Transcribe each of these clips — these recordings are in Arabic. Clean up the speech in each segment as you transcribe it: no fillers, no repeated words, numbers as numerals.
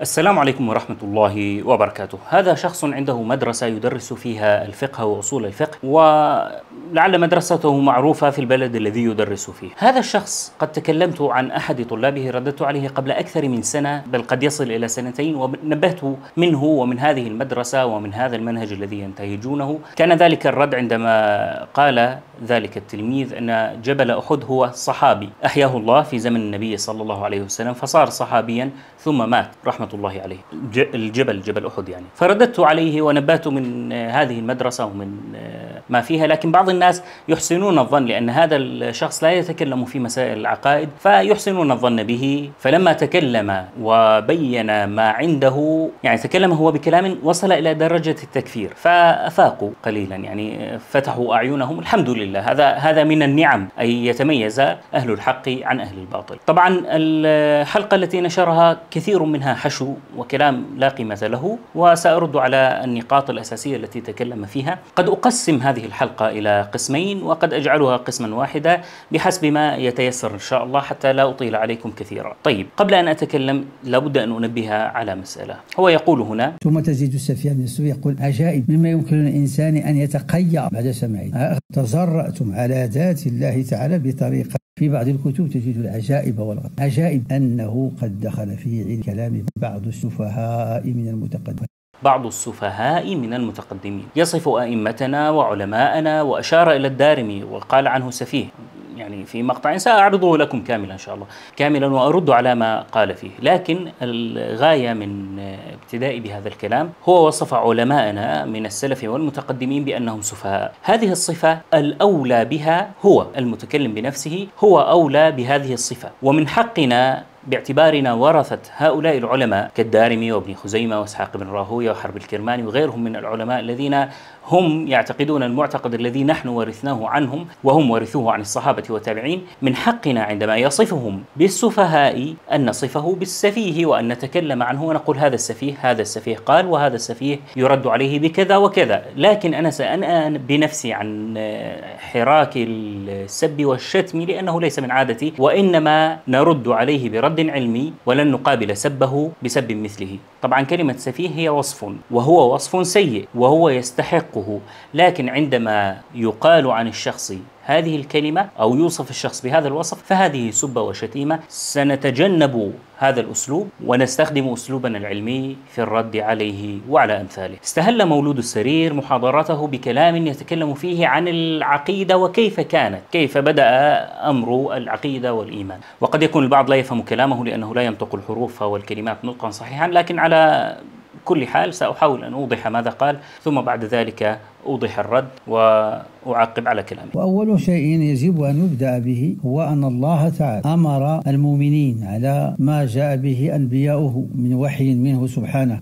السلام عليكم ورحمة الله وبركاته. هذا شخص عنده مدرسة يدرس فيها الفقه وأصول الفقه، ولعل مدرسته معروفة في البلد الذي يدرس فيه. هذا الشخص قد تكلمت عن أحد طلابه، رددت عليه قبل أكثر من سنة، بل قد يصل إلى سنتين، ونبهته منه ومن هذه المدرسة ومن هذا المنهج الذي ينتهجونه. كان ذلك الرد عندما قال ذلك التلميذ أن جبل أحد هو صحابي أحياه الله في زمن النبي صلى الله عليه وسلم، فصار صحابيا ثم مات رحمة الله عليه، الجبل جبل أحد يعني. فرددت عليه ونبهته من هذه المدرسة ومن ما فيها، لكن بعض الناس يحسنون الظن لأن هذا الشخص لا يتكلم في مسائل العقائد فيحسنون الظن به. فلما تكلم وبين ما عنده، يعني تكلم هو بكلام وصل إلى درجة التكفير، فأفاقوا قليلا، يعني فتحوا أعينهم، الحمد لله. هذا من النعم، أي يتميز أهل الحق عن أهل الباطل. طبعا الحلقة التي نشرها كثير منها حشو وكلام لا قيمة له، وسأرد على النقاط الأساسية التي تكلم فيها. قد أقسم هذه الحلقة إلى قسمين، وقد أجعلها قسما واحدا بحسب ما يتيسر إن شاء الله، حتى لا أطيل عليكم كثيرا. طيب، قبل أن أتكلم لابد أن أنبه على مسألة. هو يقول هنا: ثم تجد السفيان السوري يقول: عجائب مما يمكن للإنسان أن يتقيأ بعد سمعه. تزرأتم على ذات الله تعالى بطريقة. في بعض الكتب تجد العجائب والغرب. عجائب أنه قد دخل في كلام بعض السفهاء من المتقدمين. بعض السفهاء من المتقدمين يصف أئمتنا وعلماءنا، وأشار إلى الدارمي وقال عنه سفيه، يعني في مقطع سأعرضه لكم كاملا إن شاء الله، كاملا وأرد على ما قال فيه. لكن الغاية من ابتدائي بهذا الكلام، هو وصف علماءنا من السلف والمتقدمين بأنهم سفهاء. هذه الصفة الأولى بها هو المتكلم بنفسه، هو أولى بهذه الصفة، ومن حقنا باعتبارنا ورثة هؤلاء العلماء كالدارمي وابن خزيمة واسحاق بن راهوية وحرب الكرماني وغيرهم من العلماء الذين هم يعتقدون المعتقد الذي نحن ورثناه عنهم، وهم ورثوه عن الصحابة والتابعين. من حقنا عندما يصفهم بالسفهاء أن نصفه بالسفيه، وأن نتكلم عنه ونقول هذا السفيه، هذا السفيه قال، وهذا السفيه يرد عليه بكذا وكذا. لكن أنا سأنأى بنفسي عن حراك السب والشتم، لأنه ليس من عادتي، وإنما نرد عليه برد علمي، ولن نقابل سبه بسب مثله. طبعا كلمة سفيه هي وصف، وهو وصف سيء وهو يستحقه، لكن عندما يقال عن الشخص هذه الكلمة أو يوصف الشخص بهذا الوصف فهذه سبة وشتيمة. سنتجنب هذا الأسلوب ونستخدم أسلوبنا العلمي في الرد عليه وعلى أمثاله. استهل مولود السرير محاضرته بكلام يتكلم فيه عن العقيدة وكيف كانت، كيف بدأ أمر العقيدة والإيمان. وقد يكون البعض لا يفهم كلامه لأنه لا ينطق الحروف والكلمات نطقا صحيحا، لكن على كل حال سأحاول أن أوضح ماذا قال، ثم بعد ذلك أوضح الرد وأعقب على كلامه. وأول شيء يجب أن يبدأ به هو أن الله تعالى أمر المؤمنين على ما جاء به أنبياؤه من وحي منه سبحانه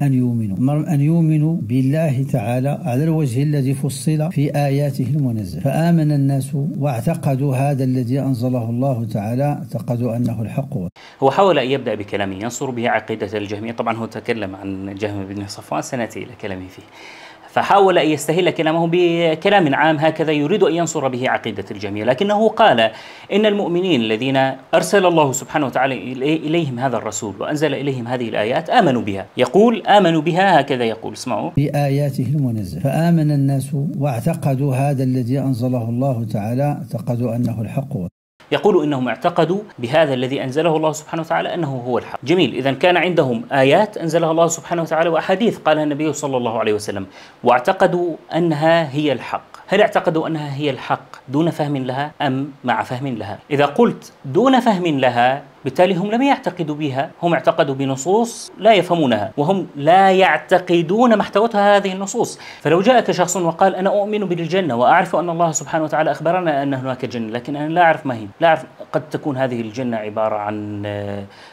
أن يؤمنوا بالله تعالى على الوجه الذي فصل في آياته المنزل، فآمن الناس واعتقدوا هذا الذي أنزله الله تعالى، اعتقدوا أنه الحق. هو حاول أن يبدأ بكلامه ينصر به عقيدة الجهمية. طبعا هو تكلم عن الجهم بن صفوان سنتي لكلامه فيه، فحاول أن يستهل كلامه بكلام عام هكذا يريد أن ينصر به عقيدة الجميع. لكنه قال إن المؤمنين الذين أرسل الله سبحانه وتعالى إليهم هذا الرسول وأنزل إليهم هذه الآيات آمنوا بها. يقول آمنوا بها، هكذا يقول، اسمعوا: بآياته المنزل فآمن الناس واعتقدوا هذا الذي أنزله الله تعالى، اعتقدوا أنه الحق. يقول إنهم اعتقدوا بهذا الذي أنزله الله سبحانه وتعالى أنه هو الحق. جميل، إذا كان عندهم آيات أنزلها الله سبحانه وتعالى وأحاديث قالها النبي صلى الله عليه وسلم، واعتقدوا أنها هي الحق. هل اعتقدوا أنها هي الحق دون فهم لها أم مع فهم لها؟ إذا قلت دون فهم لها، بالتالي هم لم يعتقدوا بها، هم اعتقدوا بنصوص لا يفهمونها، وهم لا يعتقدون محتوتها هذه النصوص. فلو جاءك شخص وقال أنا أؤمن بالجنة وأعرف أن الله سبحانه وتعالى أخبرنا أن هناك جنة، لكن أنا لا أعرف ما هي، لا أعرف، قد تكون هذه الجنة عبارة عن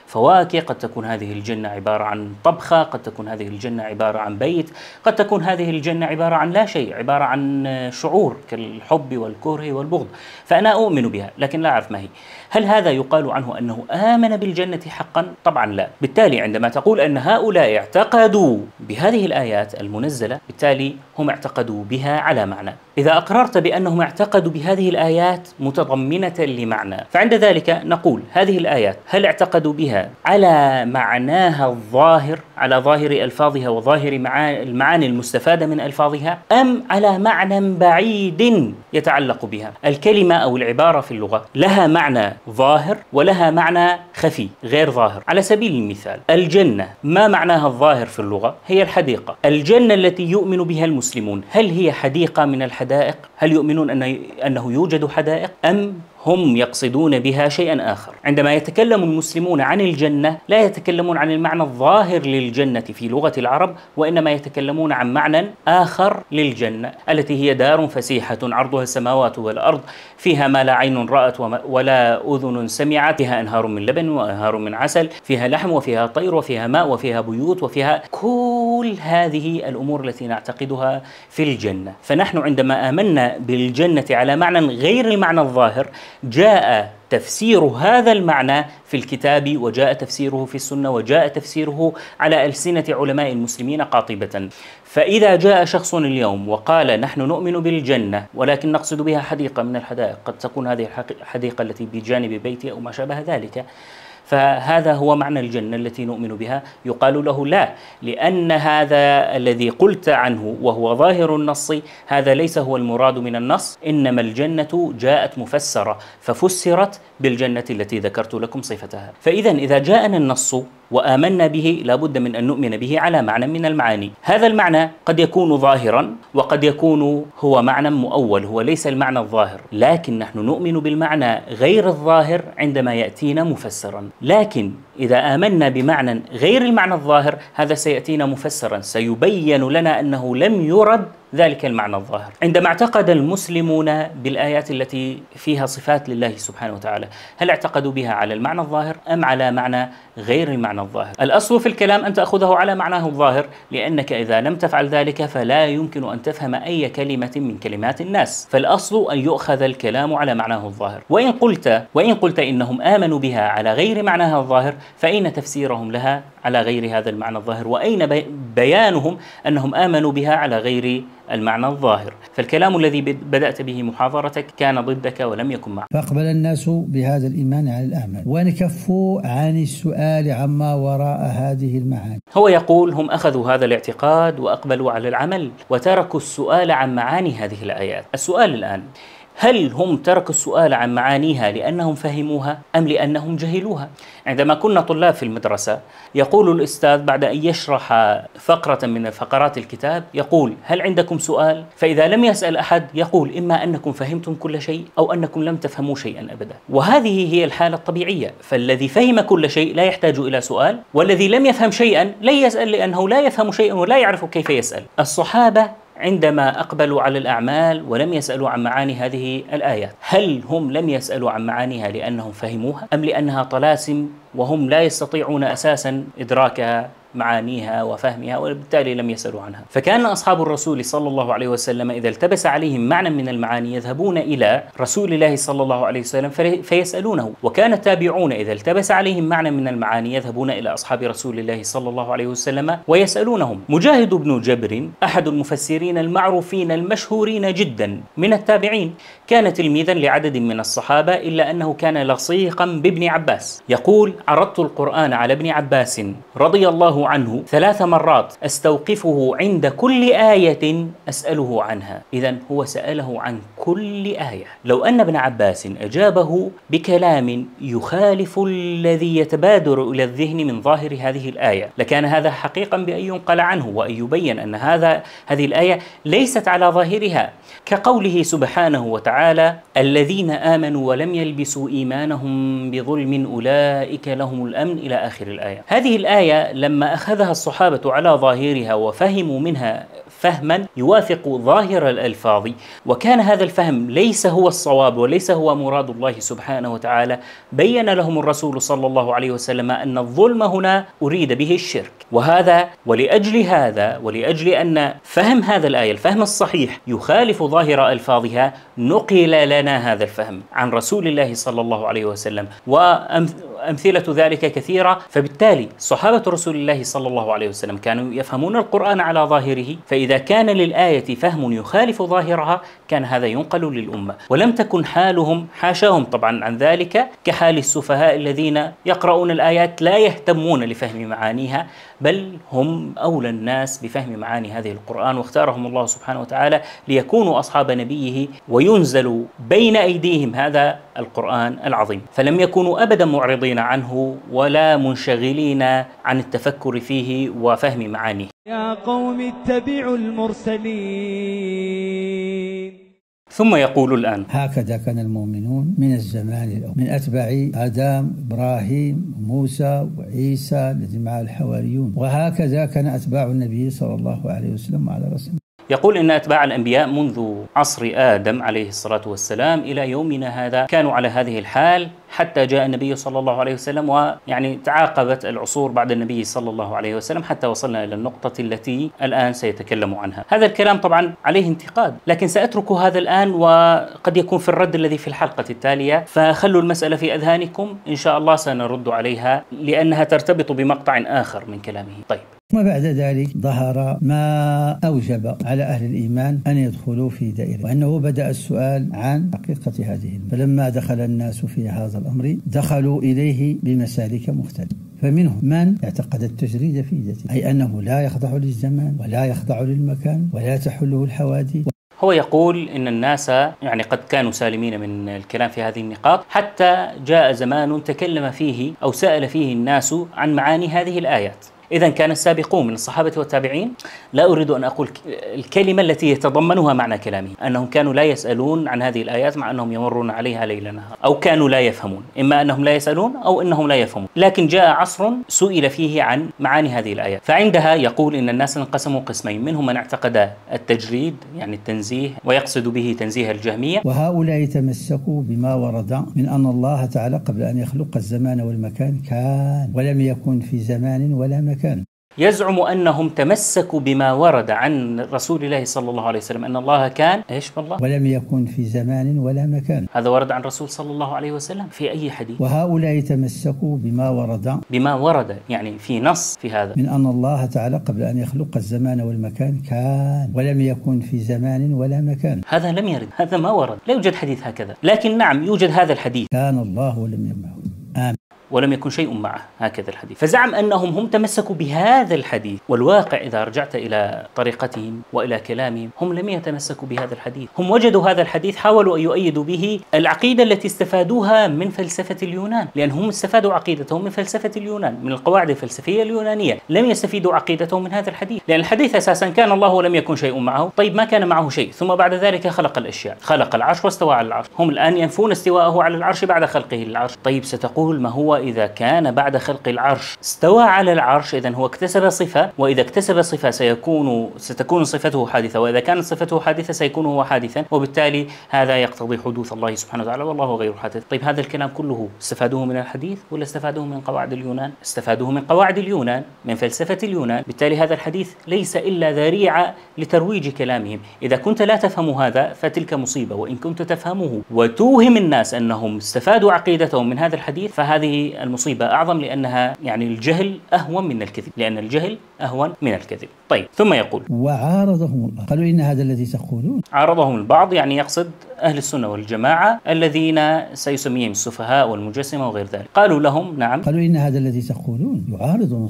فواكه، قد تكون هذه الجنة عبارة عن طبخة، قد تكون هذه الجنة عبارة عن بيت، قد تكون هذه الجنة عبارة عن لا شيء، عبارة عن شعور كالحب والكره والبغض، فأنا أؤمن بها لكن لا أعرف ما هي. هل هذا يقال عنه أنه آمن بالجنة حقا؟ طبعا لا. بالتالي عندما تقول أن هؤلاء اعتقدوا بهذه الآيات المنزلة، بالتالي هم اعتقدوا بها على معنى. إذا أقررت بأنهم اعتقدوا بهذه الآيات متضمنة لمعنى، فعند ذلك نقول هذه الآيات هل اعتقدوا بها على معناها الظاهر، على ظاهر ألفاظها وظاهر المعاني المستفادة من ألفاظها، أم على معنى بعيد يتعلق بها؟ الكلمة أو العبارة في اللغة لها معنى ظاهر ولها معنى خفي غير ظاهر. على سبيل المثال الجنة، ما معناها الظاهر في اللغة؟ هي الحديقة. الجنة التي يؤمن بها المسلمون، هل هي حديقة من الحدائق؟ هل يؤمنون أنه يوجد حدائق، أم هم يقصدون بها شيئا آخر؟ عندما يتكلم المسلمون عن الجنة لا يتكلمون عن المعنى الظاهر للجنة في لغة العرب، وإنما يتكلمون عن معنى آخر للجنة التي هي دار فسيحة عرضها السماوات والأرض، فيها ما لا عين رأت ولا أذن سمعت، فيها أنهار من لبن وأنهار من عسل، فيها لحم وفيها طير وفيها ماء وفيها بيوت وفيها كل هذه الأمور التي نعتقدها في الجنة. فنحن عندما آمنا بالجنة على معنى غير المعنى الظاهر، جاء تفسير هذا المعنى في الكتاب، وجاء تفسيره في السنة، وجاء تفسيره على ألسنة علماء المسلمين قاطبة. فإذا جاء شخص اليوم وقال نحن نؤمن بالجنة ولكن نقصد بها حديقة من الحدائق، قد تكون هذه الحديقة التي بجانب بيتي أو ما شابه ذلك، فهذا هو معنى الجنة التي نؤمن بها، يقال له لا، لأن هذا الذي قلت عنه وهو ظاهر النص هذا ليس هو المراد من النص، إنما الجنة جاءت مفسرة ففسرت بالجنة التي ذكرت لكم صفتها. فإذا إذا جاءنا النص وآمنا به لابد من أن نؤمن به على معنى من المعاني. هذا المعنى قد يكون ظاهرا وقد يكون هو معنى مؤول، هو ليس المعنى الظاهر، لكن نحن نؤمن بالمعنى غير الظاهر عندما يأتينا مفسرا. لكن إذا آمنا بمعنى غير المعنى الظاهر هذا سيأتينا مفسرا، سيبين لنا أنه لم يرد ذلك المعنى الظاهر. عندما اعتقد المسلمون بالآيات التي فيها صفات لله سبحانه وتعالى، هل اعتقدوا بها على المعنى الظاهر أم على معنى غير المعنى الظاهر؟ الأصل في الكلام أن تأخذه على معناه الظاهر، لأنك إذا لم تفعل ذلك فلا يمكن أن تفهم أي كلمة من كلمات الناس، فالأصل أن يؤخذ الكلام على معناه الظاهر. وإن قلت إنهم آمنوا بها على غير معناها الظاهر، فأين تفسيرهم لها على غير هذا المعنى الظاهر؟ وأين بيانهم أنهم آمنوا بها على غير المعنى الظاهر؟ فالكلام الذي بدأت به محاضرتك كان ضدك ولم يكن معك. فأقبل الناس بهذا الإيمان على الأمل ونكفوا عن السؤال عما وراء هذه المعاني. هو يقول هم أخذوا هذا الاعتقاد وأقبلوا على العمل وتركوا السؤال عن معاني هذه الآيات. السؤال الآن، هل هم تركوا السؤال عن معانيها لأنهم فهموها أم لأنهم جهلوها؟ عندما كنا طلاب في المدرسة يقول الأستاذ بعد أن يشرح فقرة من فقرات الكتاب يقول هل عندكم سؤال؟ فإذا لم يسأل أحد يقول إما أنكم فهمتم كل شيء أو أنكم لم تفهموا شيئا أبدا، وهذه هي الحالة الطبيعية. فالذي فهم كل شيء لا يحتاج إلى سؤال، والذي لم يفهم شيئا لا يسأل لأنه لا يفهم شيئا ولا يعرف كيف يسأل. الصحابة عندما أقبلوا على الأعمال ولم يسألوا عن معاني هذه الآيات، هل هم لم يسألوا عن معانيها لأنهم فهموها أم لأنها طلاسم وهم لا يستطيعون أساسا إدراكها معانيها وفهمها، وبالتالي لم يسألوا عنها؟ فكان أصحاب الرسول صلى الله عليه وسلم إذا التبس عليهم معنى من المعاني يذهبون إلى رسول الله صلى الله عليه وسلم فيسألونه، وكان التابعون إذا التبس عليهم معنى من المعاني يذهبون إلى أصحاب رسول الله صلى الله عليه وسلم ويسألونهم. مجاهد بن جبر أحد المفسرين المعروفين المشهورين جدا من التابعين، كان تلميذا لعدد من الصحابة إلا أنه كان لصيقا بابن عباس، يقول عرضت القرآن على ابن عباس رضي الله عنه 3 مرات أستوقفه عند كل آية أسأله عنها. إذا هو سأله عن كل آية. لو أن ابن عباس أجابه بكلام يخالف الذي يتبادر إلى الذهن من ظاهر هذه الآية لكان هذا حقيقا بأن ينقل عنه وأن يبين أن هذه الآية ليست على ظاهرها، كقوله سبحانه وتعالى الذين آمنوا ولم يلبسوا إيمانهم بظلم أولئك لهم الأمن إلى آخر الآية. هذه الآية لما أخذها الصحابة على ظاهرها وفهموا منها فهما يوافق ظاهر الألفاظ، وكان هذا الفهم ليس هو الصواب وليس هو مراد الله سبحانه وتعالى، بين لهم الرسول صلى الله عليه وسلم أن الظلم هنا أريد به الشرك. ولأجل أن فهم هذا الآية الفهم الصحيح يخالف ظاهر ألفاظها نقل لنا هذا الفهم عن رسول الله صلى الله عليه وسلم، وأمثلة ذلك كثيرة. فبالتالي صحابة رسول الله الله صلى الله عليه وسلم كانوا يفهمون القرآن على ظاهره، فإذا كان للآية فهم يخالف ظاهرها كان هذا ينقل للأمة، ولم تكن حالهم حاشاهم طبعا عن ذلك كحال السفهاء الذين يقرؤون الآيات لا يهتمون لفهم معانيها، بل هم أولى الناس بفهم معاني هذه القرآن، واختارهم الله سبحانه وتعالى ليكونوا أصحاب نبيه وينزل بين أيديهم هذا القرآن العظيم، فلم يكونوا أبدا معرضين عنه ولا منشغلين عن التفكر فيه وفهم معانيه. يا قوم اتبعوا المرسلين. ثم يقول الآن: هكذا كان المؤمنون من الزمان الأول من أتباع آدم إبراهيم موسى وعيسى الذي مع الحواريون، وهكذا كان أتباع النبي صلى الله عليه وسلم وعلى رسوله. يقول إن أتباع الأنبياء منذ عصر آدم عليه الصلاة والسلام إلى يومنا هذا كانوا على هذه الحال حتى جاء النبي صلى الله عليه وسلم، ويعني تعاقبت العصور بعد النبي صلى الله عليه وسلم حتى وصلنا إلى النقطة التي الآن سيتكلم عنها. هذا الكلام طبعا عليه انتقاد، لكن سأترك هذا الآن وقد يكون في الرد الذي في الحلقة التالية، فخلوا المسألة في أذهانكم إن شاء الله سنرد عليها لأنها ترتبط بمقطع آخر من كلامه. طيب، ثم بعد ذلك ظهر ما أوجب على أهل الإيمان أن يدخلوا في دائرة، وأنه بدأ السؤال عن حقيقة هذه، فلما دخل الناس في هذا الأمر دخلوا إليه بمسالك مختلفة، فمنهم من اعتقد التجريد في ذاته، أي أنه لا يخضع للزمان ولا يخضع للمكان ولا تحله الحوادث. هو يقول إن الناس يعني قد كانوا سالمين من الكلام في هذه النقاط حتى جاء زمان تكلم فيه أو سأل فيه الناس عن معاني هذه الآيات. إذا كان السابقون من الصحابة والتابعين، لا أريد أن أقول الكلمة التي يتضمنها معنى كلامه، أنهم كانوا لا يسألون عن هذه الآيات مع أنهم يمرون عليها ليل نهار، أو كانوا لا يفهمون، إما أنهم لا يسألون أو أنهم لا يفهمون، لكن جاء عصر سئل فيه عن معاني هذه الآيات. فعندها يقول إن الناس انقسموا قسمين، منهم من اعتقد التجريد يعني التنزيه ويقصد به تنزيه الجهمية، وهؤلاء تمسكوا بما ورد من أن الله تعالى قبل أن يخلق الزمان والمكان كان ولم يكن في زمان ولا مكان. يزعم أنهم تمسكوا بما ورد عن رسول الله صلى الله عليه وسلم أن الله كان إيش بالله ولم يكن في زمان ولا مكان، هذا ورد عن رسول صلى الله عليه وسلم في أي حديث؟ وهؤلاء تمسكوا بما ورد يعني في نص في هذا من أن الله تعالى قبل أن يخلق الزمان والمكان كان ولم يكن في زمان ولا مكان، هذا لم يرد، هذا ما ورد، لا يوجد حديث هكذا، لكن نعم يوجد هذا الحديث كان الله ولم يمنعه ولم يكن شيء معه، هكذا الحديث. فزعم أنهم هم تمسكوا بهذا الحديث، والواقع إذا رجعت إلى طريقتهم وإلى كلامهم هم لم يتمسكوا بهذا الحديث، هم وجدوا هذا الحديث حاولوا أن يؤيدوا به العقيدة التي استفادوها من فلسفة اليونان، لأن هم استفادوا عقيدتهم من فلسفة اليونان، من القواعد الفلسفية اليونانية، لم يستفيدوا عقيدتهم من هذا الحديث، لأن الحديث أساسا كان الله ولم يكن شيء معه، طيب ما كان معه شيء، ثم بعد ذلك خلق الأشياء، خلق العرش واستوى على العرش، هم الآن ينفون استواءه على العرش بعد خلقه للعرش. طيب ستقول ما هو إذا كان بعد خلق العرش استوى على العرش، إذن هو اكتسب صفة، وإذا اكتسب صفة ستكون صفته حادثة، وإذا كانت صفته حادثة سيكون هو حادثا، وبالتالي هذا يقتضي حدوث الله سبحانه وتعالى والله غير حادث. طيب هذا الكلام كله استفادوه من الحديث ولا استفادوه من قواعد اليونان؟ استفادوه من قواعد اليونان، من فلسفة اليونان، بالتالي هذا الحديث ليس إلا ذريعة لترويج كلامهم. إذا كنت لا تفهم هذا فتلك مصيبة، وإن كنت تفهمه وتوهم الناس أنهم استفادوا عقيدتهم من هذا الحديث فهذه المصيبة أعظم، لأنها يعني الجهل أهون من الكذب، لأن الجهل أهون من الكذب. طيب ثم يقول: وعارضهم الآخر قالوا إن هذا الذي تقولون. عارضهم البعض يعني يقصد أهل السنة والجماعة الذين سيسميهم السفهاء والمجسمة وغير ذلك، قالوا لهم نعم، قالوا إن هذا الذي تقولون يعارض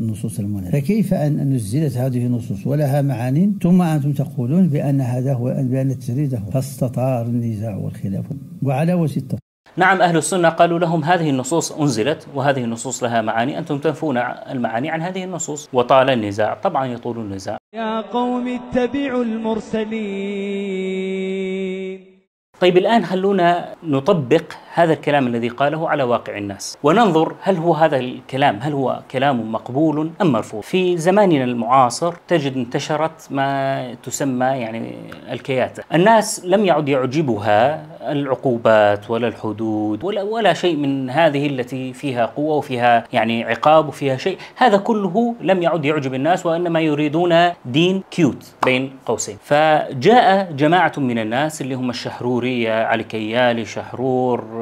نصوص المنزلة، فكيف أن نزلت هذه النصوص ولها معاني ثم أنتم تقولون بأن هذا هو بأن التجريد هو، فاستطار النزاع والخلاف وعلى وجه التفصيل. نعم أهل السنة قالوا لهم هذه النصوص أنزلت وهذه النصوص لها معاني، أنتم تنفون المعاني عن هذه النصوص، وطال النزاع، طبعا يطول النزاع. يا قوم اتبعوا المرسلين. طيب الآن خلونا نطبق هذا الكلام الذي قاله على واقع الناس، وننظر هل هو هذا الكلام، هل هو كلام مقبول أم مرفوض؟ في زماننا المعاصر تجد انتشرت ما تسمى يعني الكياتة، الناس لم يعد يعجبها العقوبات ولا الحدود ولا شيء من هذه التي فيها قوة وفيها يعني عقاب وفيها شيء، هذا كله لم يعد يعجب الناس، وإنما يريدون دين كيوت بين قوسين. فجاء جماعة من الناس اللي هم الشحرورية، علي الكيالي، شحرور،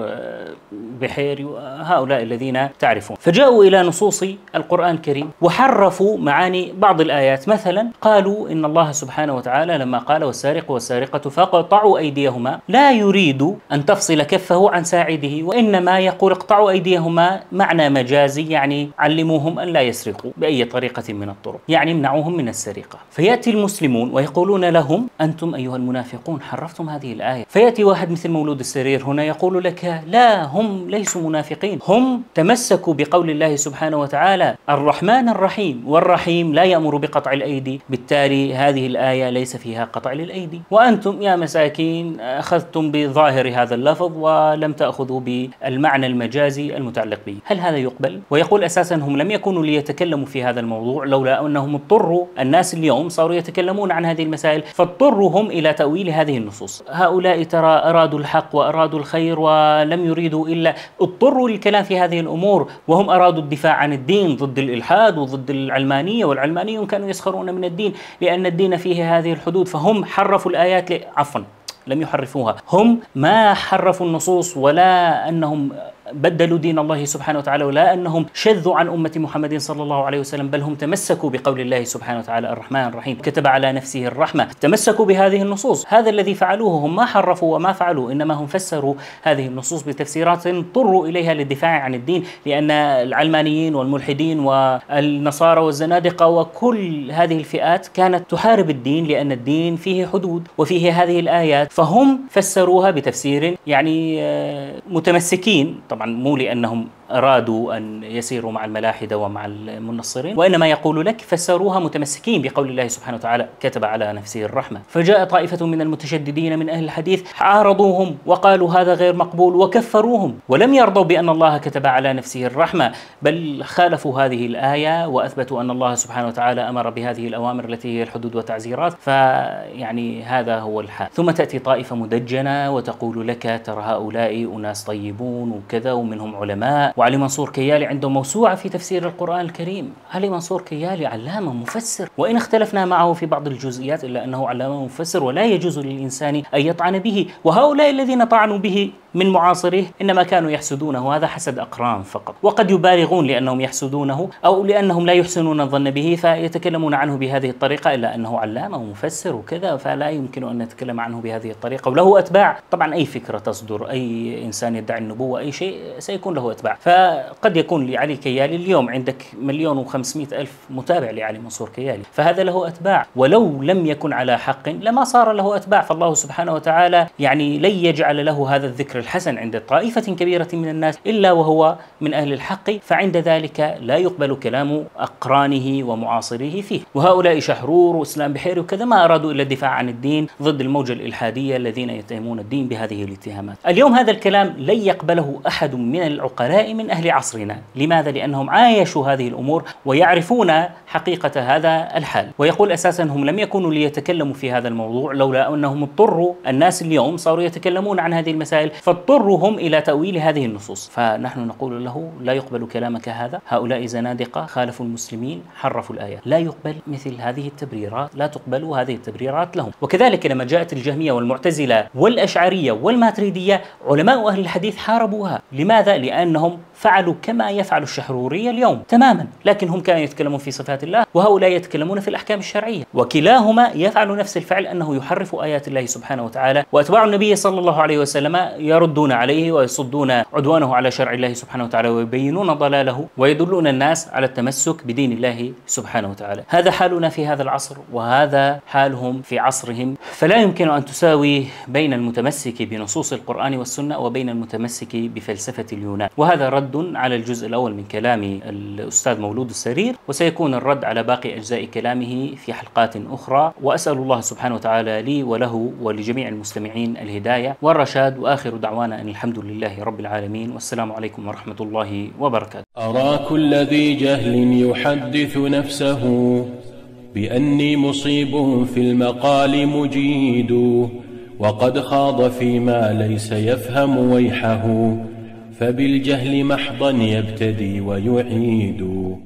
بحيري وهؤلاء الذين تعرفون. فجاءوا إلى نصوص القرآن الكريم وحرفوا معاني بعض الآيات. مثلا قالوا إن الله سبحانه وتعالى لما قال والسارق والسارقة فاقطعوا أيديهما لا يريد أن تفصل كفه عن ساعده، وإنما يقول اقطعوا أيديهما معنى مجازي، يعني علموهم أن لا يسرقوا بأي طريقة من الطرق، يعني امنعوهم من السرقة. فيأتي المسلمون ويقولون لهم أنتم أيها المنافقون حرفتم هذه الآية. فيأتي واحد مثل مولود السرير هنا يقول لك لا، هم ليسوا منافقين، هم تمسكوا بقول الله سبحانه وتعالى الرحمن الرحيم، والرحيم لا يأمر بقطع الأيدي، بالتالي هذه الآية ليس فيها قطع للأيدي، وأنتم يا مساكين أخذتم بظاهر هذا اللفظ ولم تأخذوا بالمعنى المجازي المتعلق به. هل هذا يقبل؟ ويقول أساسا هم لم يكونوا ليتكلموا في هذا الموضوع لولا أنهم اضطروا، الناس اليوم صاروا يتكلمون عن هذه المسائل فاضطروا هم إلى تأويل هذه النصوص. هؤلاء ترى أرادوا الحق وأرادوا الخير ولم يريدوا إلا اضطروا للكلام في هذه الأمور، وهم أرادوا الدفاع عن الدين ضد الإلحاد وضد العلمانية، والعلمانيون كانوا يسخرون من الدين لأن الدين فيه هذه الحدود، فهم حرفوا الآيات عفوا لم يحرفوها، هم ما حرفوا النصوص ولا أنهم بدلوا دين الله سبحانه وتعالى ولا أنهم شذوا عن أمة محمد صلى الله عليه وسلم، بل هم تمسكوا بقول الله سبحانه وتعالى الرحمن الرحيم، كتب على نفسه الرحمة، تمسكوا بهذه النصوص. هذا الذي فعلوه، هم ما حرفوا وما فعلوا، إنما هم فسروا هذه النصوص بتفسيرات اضطروا إليها للدفاع عن الدين، لأن العلمانيين والملحدين والنصارى والزنادقة وكل هذه الفئات كانت تحارب الدين لأن الدين فيه حدود وفيه هذه الآيات، فهم فسروها بتفسير يعني متمسكين، طبعا مو لأنهم أرادوا أن يسيروا مع الملاحدة ومع المنصرين، وإنما يقول لك فسروها متمسكين بقول الله سبحانه وتعالى كتب على نفسه الرحمة. فجاء طائفة من المتشددين من أهل الحديث عارضوهم وقالوا هذا غير مقبول وكفروهم، ولم يرضوا بأن الله كتب على نفسه الرحمة، بل خالفوا هذه الآية وأثبتوا أن الله سبحانه وتعالى أمر بهذه الأوامر التي هي الحدود والتعزيرات. فيعني هذا هو الحال. ثم تأتي طائفة مدجنة وتقول لك ترى هؤلاء أناس طيبون وكذا ومنهم علماء، وعلي منصور كيالي عنده موسوعة في تفسير القرآن الكريم. علي منصور كيالي علامة مفسر، وإن اختلفنا معه في بعض الجزئيات إلا أنه علامة مفسر ولا يجوز للإنسان أن يطعن به، وهؤلاء الذين طعنوا به من معاصريه إنما كانوا يحسدونه، هذا حسد أقران فقط، وقد يبالغون لأنهم يحسدونه أو لأنهم لا يحسنون الظن به فيتكلمون عنه بهذه الطريقة، إلا أنه علامة ومفسر وكذا فلا يمكن أن نتكلم عنه بهذه الطريقة، وله أتباع. طبعا أي فكرة تصدر، أي إنسان يدعي النبوة، أي شيء سيكون له أتباع. فقد يكون لعلي كيالي اليوم عندك 1,500,000 متابع لعلي منصور كيالي، فهذا له أتباع، ولو لم يكن على حق لما صار له أتباع. فالله سبحانه وتعالى يعني لن يجعل له هذا الذكر الحسن عند طائفة كبيرة من الناس إلا وهو من أهل الحق، فعند ذلك لا يقبل كلام أقرانه ومعاصريه فيه. وهؤلاء شحرور وإسلام بحيري وكذا ما أرادوا إلا الدفاع عن الدين ضد الموجة الإلحادية الذين يتهمون الدين بهذه الاتهامات. اليوم هذا الكلام لن يقبله أحد من العقلاء من أهل عصرنا. لماذا؟ لأنهم عايشوا هذه الأمور ويعرفون حقيقة هذا الحال. ويقول أساسا هم لم يكونوا ليتكلموا في هذا الموضوع لولا أنهم اضطروا، الناس اليوم صاروا يتكلمون عن هذه المسائل فاضطروا هم إلى تأويل هذه النصوص. فنحن نقول له لا يقبل كلامك هذا، هؤلاء زنادقة خالفوا المسلمين حرفوا الآية، لا يقبل مثل هذه التبريرات، لا تقبل هذه التبريرات لهم. وكذلك لما جاءت الجهمية والمعتزلة والأشعرية والماتريدية علماء أهل الحديث حاربوها. لماذا؟ لأنهم فعلوا كما يفعل الشحرورية اليوم تماما، لكن هم كانوا يتكلمون في صفات الله وهؤلاء يتكلمون في الأحكام الشرعية، وكلاهما يفعل نفس الفعل أنه يحرف آيات الله سبحانه وتعالى، وأتباع النبي صلى الله عليه وسلم يردون عليه ويصدون عدوانه على شرع الله سبحانه وتعالى ويبينون ضلاله ويدلون الناس على التمسك بدين الله سبحانه وتعالى. هذا حالنا في هذا العصر وهذا حالهم في عصرهم، فلا يمكن أن تساوي بين المتمسك بنصوص القرآن والسنة وبين المتمسك بفلسفة اليونان. وهذا رد على الجزء الأول من كلام الأستاذ مولود السرير، وسيكون الرد على باقي أجزاء كلامه في حلقات أخرى. وأسأل الله سبحانه وتعالى لي وله ولجميع المستمعين الهداية والرشاد، وآخر دعوانا أن الحمد لله رب العالمين، والسلام عليكم ورحمة الله وبركاته. أرى كل ذي جهل يحدث نفسه بأني مصيب في المقال مجيد، وقد خاض فيما ليس يفهم ويحه، فبالجهل محضا يبتدي ويعيد.